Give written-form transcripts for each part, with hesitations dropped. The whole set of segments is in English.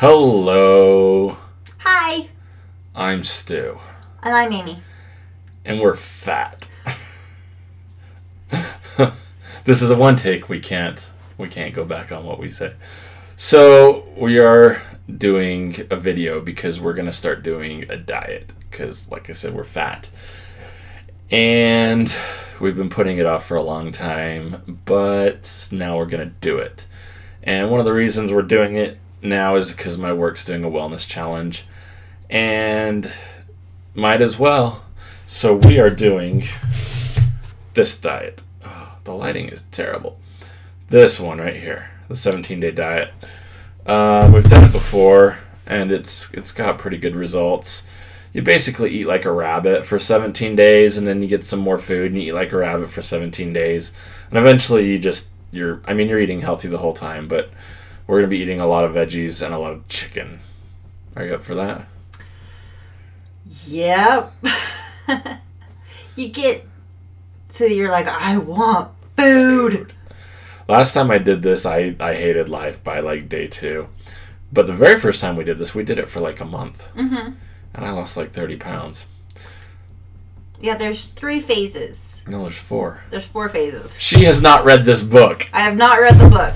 Hello. Hi. I'm Stu. And I'm Amy. And we're fat. This is a one take. We can't go back on what we said. So we are doing a video because we're gonna start doing a diet. Because like I said, we're fat. And we've been putting it off for a long time, but now we're gonna do it. And one of the reasons we're doing it now is because my work's doing a wellness challenge, and might as well. So we are doing this diet. Oh, the lighting is terrible. This one right here, the 17 Day Diet. We've done it before, and it's got pretty good results. You basically eat like a rabbit for 17 days, and then you get some more food, and you eat like a rabbit for 17 days, and eventually you're eating healthy the whole time, but we're going to be eating a lot of veggies and a lot of chicken. Are you up for that? Yep. You get to, you're like, I want food. Last time I did this, I hated life by like day two. But the very first time we did this, we did it for like a month. Mm-hmm. And I lost like 30 pounds. Yeah, there's three phases. No, there's four. There's four phases. She has not read this book. I have not read the book.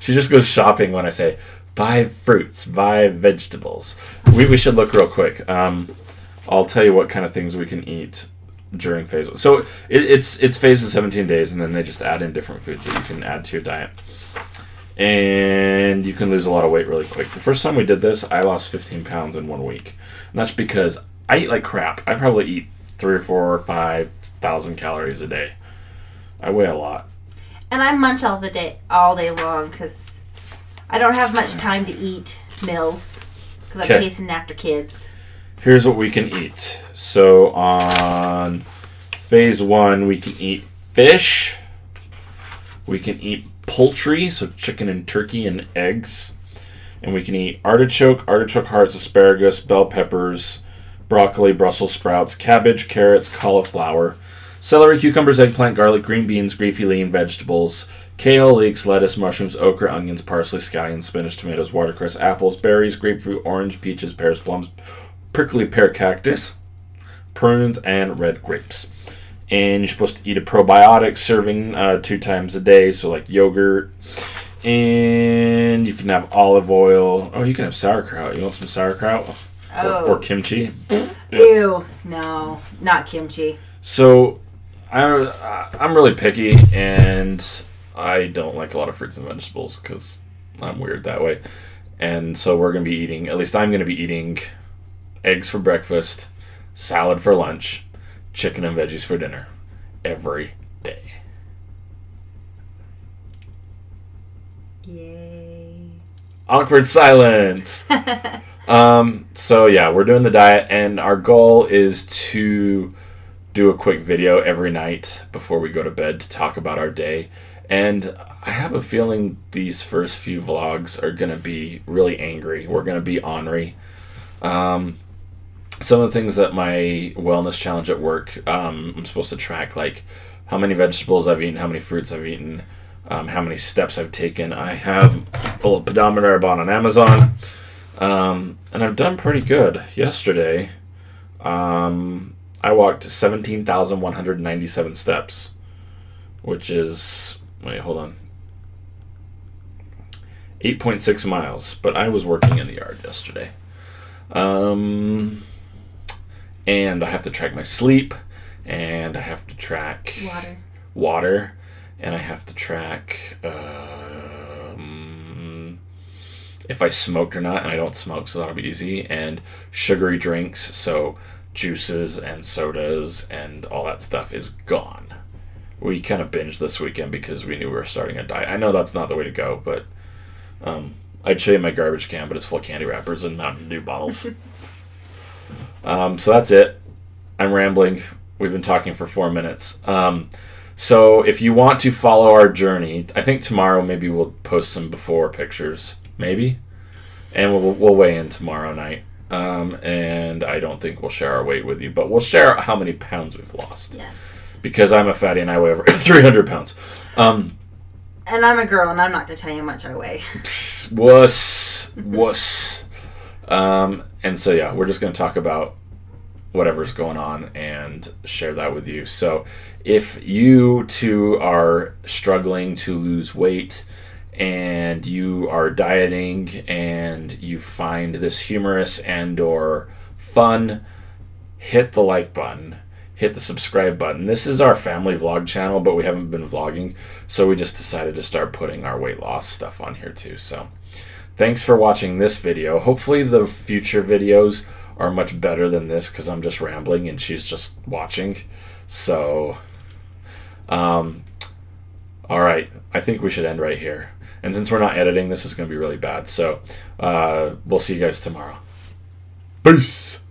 She just goes shopping when I say, buy fruits, buy vegetables. We should look real quick. I'll tell you what kind of things we can eat during phase one. So it's phase of 17 days, and then they just add in different foods that you can add to your diet. And you can lose a lot of weight really quick. The first time we did this, I lost 15 pounds in 1 week. And that's because I eat like crap. I probably eat 3,000 or 4,000 or 5,000 calories a day. I weigh a lot. And I munch all day long because I don't have much time to eat meals because I'm chasing after kids. Here's what we can eat. So on phase one, we can eat fish. We can eat poultry, so chicken and turkey and eggs. And we can eat artichoke, artichoke hearts, asparagus, bell peppers, broccoli, Brussels sprouts, cabbage, carrots, cauliflower, celery, cucumbers, eggplant, garlic, green beans, leafy green vegetables, kale, leeks, lettuce, mushrooms, okra, onions, parsley, scallions, spinach, tomatoes, watercress, apples, berries, grapefruit, orange, peaches, pears, plums, prickly pear cactus, prunes, and red grapes. And you're supposed to eat a probiotic serving 2 times a day, so like yogurt. And you can have olive oil. Oh, you can have sauerkraut. You want some sauerkraut? Oh. Or kimchi? Ew. No, not kimchi. So I'm really picky, and I don't like a lot of fruits and vegetables because I'm weird that way. And so we're going to be eating, at least I'm going to be eating eggs for breakfast, salad for lunch, chicken and veggies for dinner every day. Yay. Awkward silence. So yeah, we're doing the diet, and our goal is to do a quick video every night before we go to bed to talk about our day. And I have a feeling these first few vlogs are going to be really angry. We're going to be ornery. Some of the things that my wellness challenge at work, I'm supposed to track, like how many vegetables I've eaten, how many fruits I've eaten, how many steps I've taken. I have a little pedometer I bought on Amazon, and I've done pretty good. Yesterday, I walked 17,197 steps, which is, wait, hold on, 8.6 miles, but I was working in the yard yesterday. And I have to track my sleep, and I have to track water, and I have to track if I smoked or not, and I don't smoke, so that'll be easy, and sugary drinks, so juices and sodas and all that stuff is gone. We kind of binged this weekend because we knew we were starting a diet. I know that's not the way to go, but I'd show you my garbage can, but it's full of candy wrappers and Mountain Dew bottles. So that's it. I'm rambling. We've been talking for 4 minutes. So if you want to follow our journey, I think tomorrow maybe we'll post some before pictures, maybe, and we'll weigh in tomorrow night. And I don't think we'll share our weight with you, but we'll share how many pounds we've lost. Yes. Because I'm a fatty and I weigh over 300 pounds. And I'm a girl, and I'm not going to tell you how much I weigh. Wuss. And so, yeah, we're just going to talk about whatever's going on and share that with you. So if you, too, are struggling to lose weight and you are dieting and you find this humorous and or fun, hit the like button. Hit the subscribe button. This is our family vlog channel, but we haven't been vlogging, so we just decided to start putting our weight loss stuff on here too. So thanks for watching this video. Hopefully the future videos are much better than this, because I'm just rambling and she's just watching. So all right, I think we should end right here. And since we're not editing, this is going to be really bad. So we'll see you guys tomorrow. Peace.